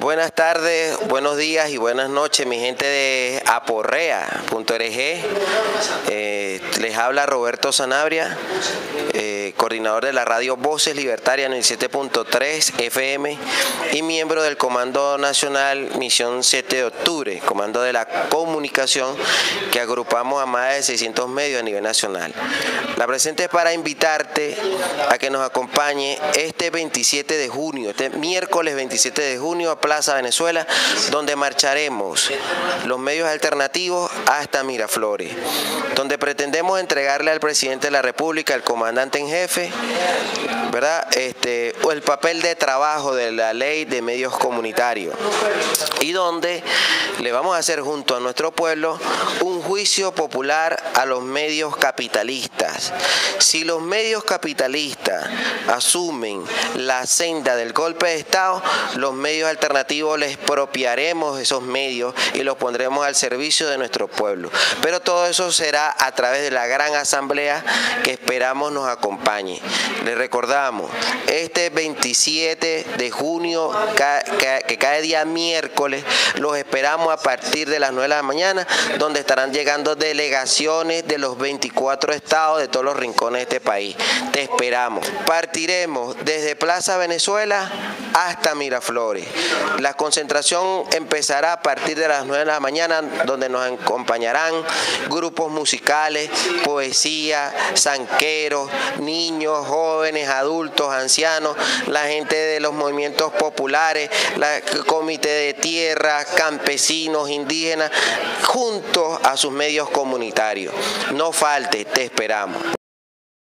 Buenas tardes, buenos días y buenas noches, mi gente de Aporrea.org. Les habla Roberto Sanabria, coordinador de la radio Voces Libertarias 97.3 FM y miembro del Comando Nacional Misión 7 de Octubre, comando de la comunicación que agrupamos a más de 600 medios a nivel nacional. La presente es para invitarte a que nos acompañe este 27 de junio, este miércoles 27 de junio a Plaza Venezuela, donde marcharemos los medios alternativos hasta Miraflores, donde pretendemos entregarle al presidente de la República, el comandante en jefe, ¿verdad?, el papel de trabajo de la Ley de Medios Comunitarios, y donde le vamos a hacer junto a nuestro pueblo un juicio popular a los medios capitalistas. Si los medios capitalistas asumen la senda del golpe de Estado, los medios alternativos les expropiaremos esos medios y los pondremos al servicio de nuestro pueblo. Pero todo eso será a través de la gran asamblea que esperamos nos acompañe. Les recordamos, este 27 de junio, que cae día miércoles, los esperamos a partir de las 9 de la mañana, donde estarán llegando delegaciones de los 24 estados de todos los rincones de este país. Te esperamos. Partiremos desde Plaza Venezuela hasta Miraflores. La concentración empezará a partir de las 9 de la mañana, donde nos acompañarán grupos musicales, poesía, sanqueros, niños, jóvenes, adultos, ancianos, la gente de los movimientos populares, el comité de tierra, campesinos, indígenas, juntos a sus medios comunitarios. No falte, te esperamos.